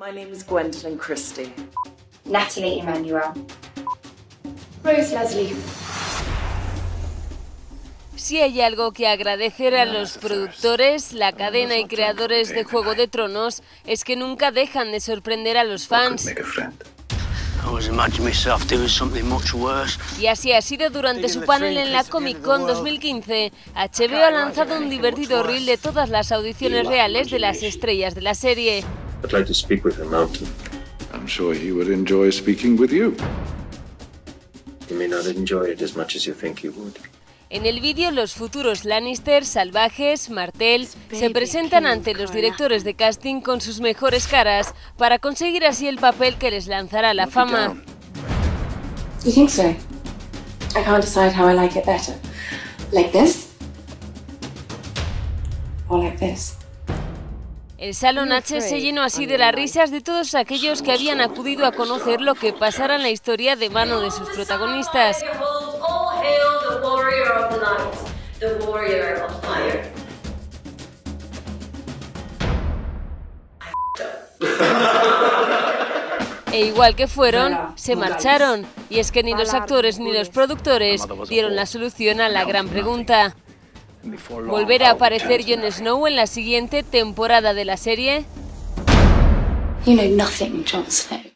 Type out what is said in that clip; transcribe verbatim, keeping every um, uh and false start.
My name is Gwendolyn Christie. Natalie Emmanuel. Rose Leslie. Si hay algo que agradecer a los productores, la cadena y creadores de Juego de Tronos es que nunca dejan de sorprender a los fans. Y así ha sido durante su panel en la Comic-Con dos mil quince. H B O ha lanzado un divertido reel de todas las audiciones reales de las estrellas de la serie. I'd like to speak with him, Mountain. I'm sure he would enjoy speaking with you. You may not enjoy it as much as you think you would. En el vídeo, los futuros Lannister, Salvajes, Martell se presentan ante los directores de casting con sus mejores caras para conseguir así el papel que les lanzará la fama. You think so? I can't decide how I like it better. Like this? Or like this? El Salón H se llenó así de las risas de todos aquellos que habían acudido a conocer lo que pasara en la historia de mano de sus protagonistas. E igual que fueron, se marcharon. Y es que ni los actores ni los productores dieron la solución a la gran pregunta. ¿Volverá a aparecer Jon Snow en la siguiente temporada de la serie? You know nothing, Jon Snow.